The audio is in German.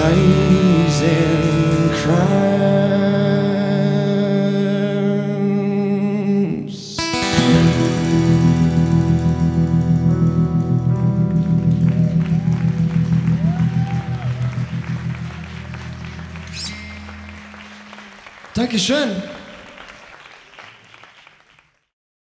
blazing crimes. Dankeschön.